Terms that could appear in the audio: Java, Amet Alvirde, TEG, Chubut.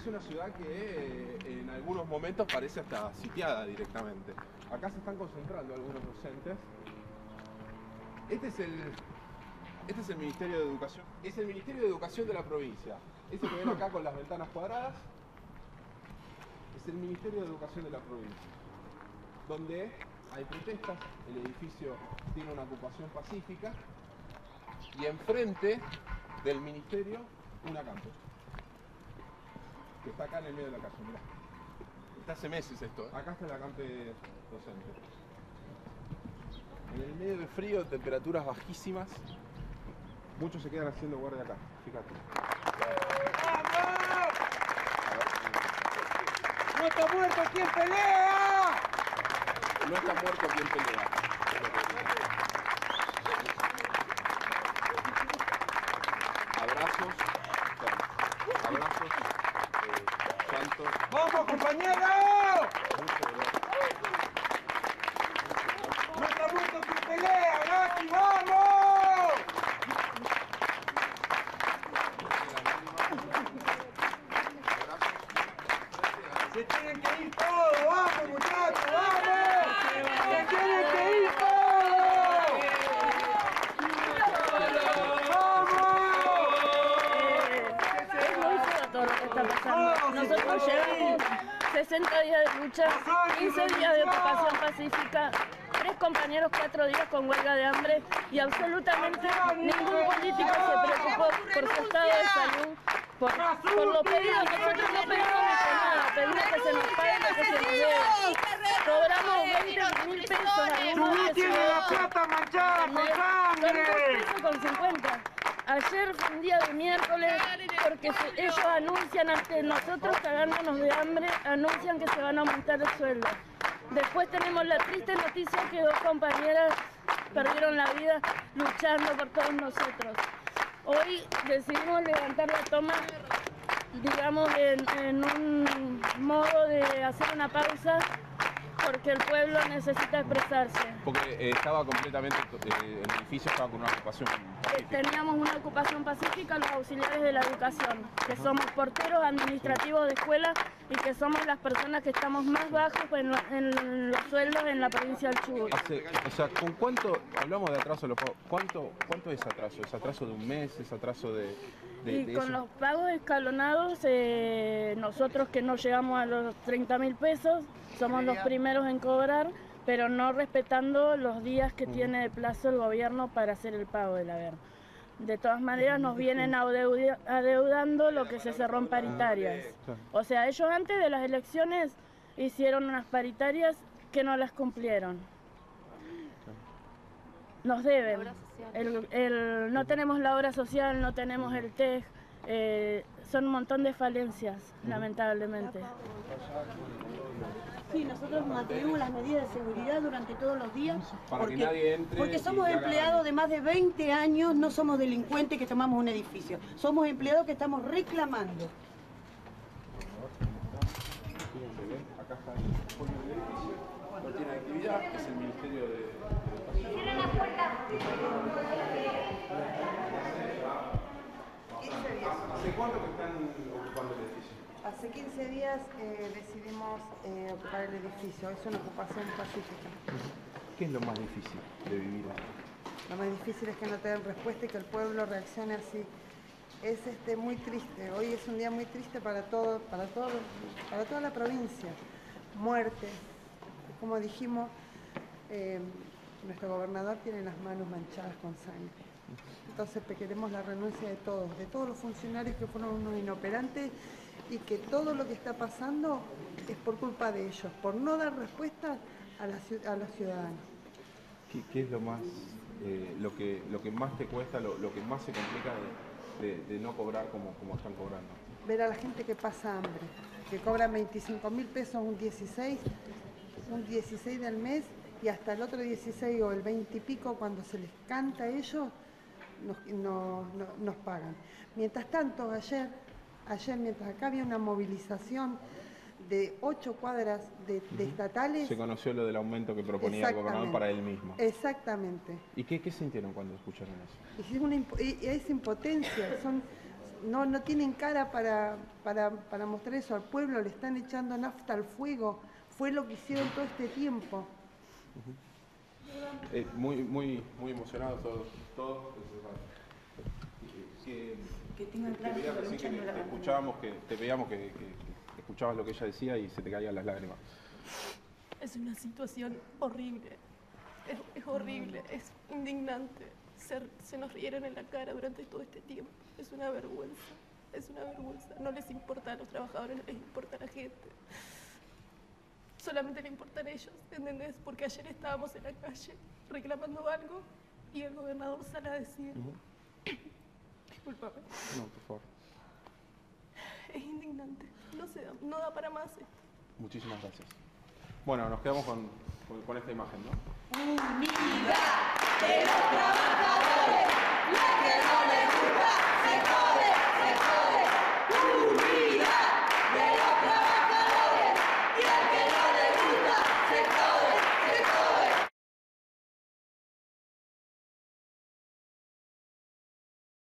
es una ciudad que en algunos momentos parece hasta sitiada directamente. Acá se están concentrando algunos docentes. Este es el Ministerio de Educación. Es el Ministerio de Educación de la provincia. Este que ven acá con las ventanas cuadradas es el Ministerio de Educación de la provincia, donde hay protestas, el edificio tiene una ocupación pacífica y enfrente del ministerio una campus que está acá en el medio de la calle, mirá. Está hace meses esto, ¿eh? Acá está la campe docente. En el medio del frío, temperaturas bajísimas. Muchos se quedan haciendo guardia acá, fíjate. ¡No está muerto quien pelea! No está muerto quien pelea. Abrazos. Abrazos. Santos. ¡Vamos, compañeros! ¡No está muerto quien pelea, Gaki! ¡Vamos! ¡Se tienen que ir todos! ¡Vamos, muchachos! ¡Vamos! ¡Se tienen que ir todos! Nosotros llevamos 60 días de lucha, 15 días de ocupación pacífica, 3 compañeros 4 días con huelga de hambre y absolutamente ningún político se preocupó por su estado de salud, por los pedidos. Nosotros no pedimos nada, pedimos que se nos pague lo que se nos debe. Cobramos 20.000 pesos algunos de pesos con 50. Ayer fue un día de miércoles porque ellos anuncian ante nosotros, cagándonos de hambre, anuncian que se van a aumentar el sueldo. Después tenemos la triste noticia que 2 compañeras perdieron la vida luchando por todos nosotros. Hoy decidimos levantar la toma, digamos, en un modo de hacer una pausa, porque el pueblo necesita expresarse. Porque estaba completamente, el edificio estaba con una ocupación pacífica. Teníamos una ocupación pacífica los auxiliares de la educación, que somos porteros administrativos de escuela y que somos las personas que estamos más bajos en los sueldos en la provincia del Chubut. O sea, ¿con cuánto, hablamos de atraso, cuánto es atraso? ¿Es atraso de un mes? ¿Es atraso de con eso? Los pagos escalonados, nosotros que no llegamos a los 30.000 pesos, somos los primeros en cobrar, pero no respetando los días que tiene de plazo el gobierno para hacer el pago del haber. De todas maneras nos vienen adeudando lo que se cerró en paritarias. O sea, ellos antes de las elecciones hicieron unas paritarias que no las cumplieron. Nos deben. No tenemos la obra social, no tenemos el TEG. Son un montón de falencias, lamentablemente. Sí, nosotros mantuvimos las medidas de seguridad durante todos los días porque, que nadie entre, porque somos empleados de más de 20 años, no somos delincuentes que tomamos un edificio, somos empleados que estamos reclamando. Acá está el edificio, no tiene actividad, es el Ministerio de... ¡Cierren las puertas! ¿Hace cuánto que están ocupando el edificio? Hace 15 días decidimos ocupar el edificio, es una ocupación pacífica. ¿Qué es lo más difícil de vivir aquí? Lo más difícil es que no te den respuesta y que el pueblo reaccione así. Es muy triste, hoy es un día muy triste para toda la provincia. Muerte, como dijimos, nuestro gobernador tiene las manos manchadas con sangre. Entonces queremos la renuncia de todos los funcionarios que fueron unos inoperantes, y que todo lo que está pasando es por culpa de ellos, por no dar respuesta a los ciudadanos. ¿Qué es lo más, lo que más te cuesta, lo que más se complica de no cobrar como están cobrando? Ver a la gente que pasa hambre, que cobran 25.000 pesos un 16 del mes y hasta el otro 16 o el 20 y pico cuando se les canta a ellos nos pagan. Mientras tanto, ayer, mientras acá había una movilización de 8 cuadras de estatales... Se conoció lo del aumento que proponía el gobernador para él mismo. Exactamente. ¿Y qué sintieron cuando escucharon eso? Es impotencia, no tienen cara para mostrar eso al pueblo, le están echando nafta al fuego, fue lo que hicieron todo este tiempo. Uh-huh. Muy emocionados todos. Que tengan claro que escuchábamos, que te veíamos que escuchabas lo que ella decía y se te caían las lágrimas. Es una situación horrible, es horrible, es indignante. Se nos rieron en la cara durante todo este tiempo. Es una vergüenza, es una vergüenza. No les importa a los trabajadores, no les importa a la gente. Solamente les importan ellos, ¿entendés? Porque ayer estábamos en la calle reclamando algo y el gobernador sale a decir... Uh-huh. Disculpame. No, por favor. Es indignante, no da para más esto. Muchísimas gracias. Bueno, nos quedamos con esta imagen, ¿no? ¡Unidad de los trabajadores! ¡La que no!